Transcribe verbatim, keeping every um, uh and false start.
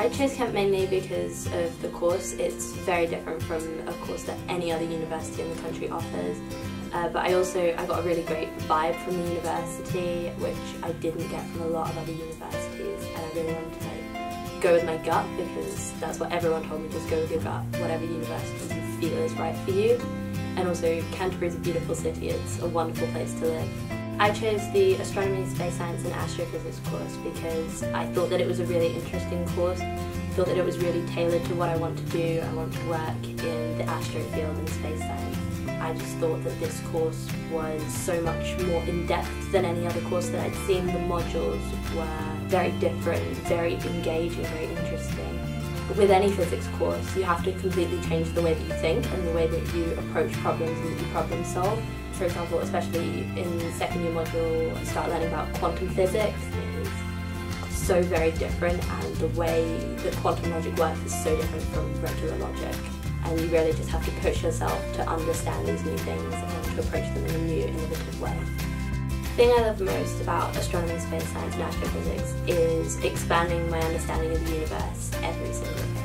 I chose Kent mainly because of the course. It's very different from a course that any other university in the country offers. Uh, but I also I got a really great vibe from the university, which I didn't get from a lot of other universities, and I really wanted to like, go with my gut, because that's what everyone told me, just go with your gut, whatever university you feel is right for you. And also Canterbury's a beautiful city, it's a wonderful place to live. I chose the Astronomy, Space Science and Astrophysics course because I thought that it was a really interesting course. I thought that it was really tailored to what I want to do. I want to work in the astro field and space science. I just thought that this course was so much more in-depth than any other course that I'd seen. The modules were very different, very engaging, very interesting. With any physics course, you have to completely change the way that you think and the way that you approach problems and that you problem solve. For example, especially in the second year module, you start learning about quantum physics. It is so very different, and the way that quantum logic works is so different from regular logic. And you really just have to push yourself to understand these new things and to approach them in a new, innovative way. The thing I love most about astronomy, space science and astrophysics is expanding my understanding of the universe every single day.